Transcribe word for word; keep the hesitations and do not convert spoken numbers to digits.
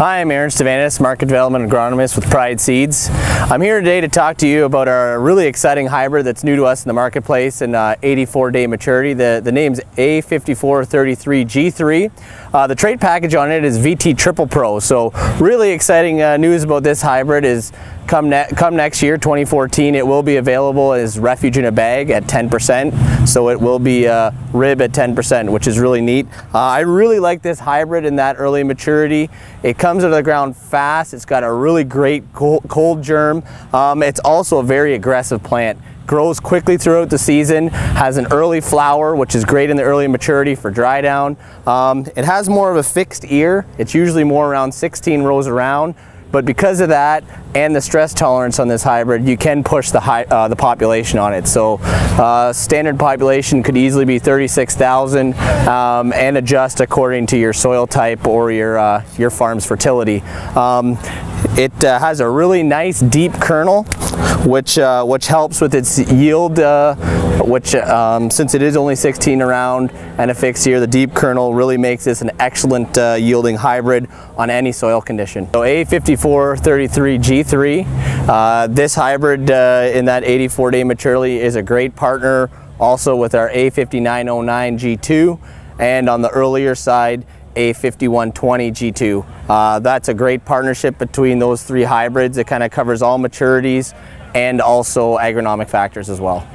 Hi, I'm Aaron Stevanus, Market Development Agronomist with Pride Seeds. I'm here today to talk to you about our really exciting hybrid that's new to us in the marketplace and uh, eighty-four day maturity. The, the name's A five four three three G three. Uh, the trade package on it is V T Triple Pro, so really exciting uh, news about this hybrid is Come, ne come next year, twenty fourteen, it will be available as refuge in a bag at ten percent, so it will be uh, rib at ten percent, which is really neat. Uh, I really like this hybrid in that early maturity. It comes to the ground fast. It's got a really great cold, cold germ. Um, it's also a very aggressive plant. Grows quickly throughout the season, has an early flower, which is great in the early maturity for dry down. Um, it has more of a fixed ear. It's usually more around sixteen rows around. But because of that and the stress tolerance on this hybrid, you can push the, high, uh, the population on it. So uh, standard population could easily be thirty-six thousand um, and adjust according to your soil type or your, uh, your farm's fertility. Um, it uh, has a really nice deep kernel, which, uh, which helps with its yield, uh, which um, since it is only sixteen around and a fixed ear, the deep kernel really makes this an excellent uh, yielding hybrid on any soil condition. So A five four three three G three, uh, this hybrid uh, in that eighty-four day maturity is a great partner also with our A five nine zero nine G two and on the earlier side A five one two zero G two. Uh, that's a great partnership between those three hybrids. It kind of covers all maturities and also agronomic factors as well.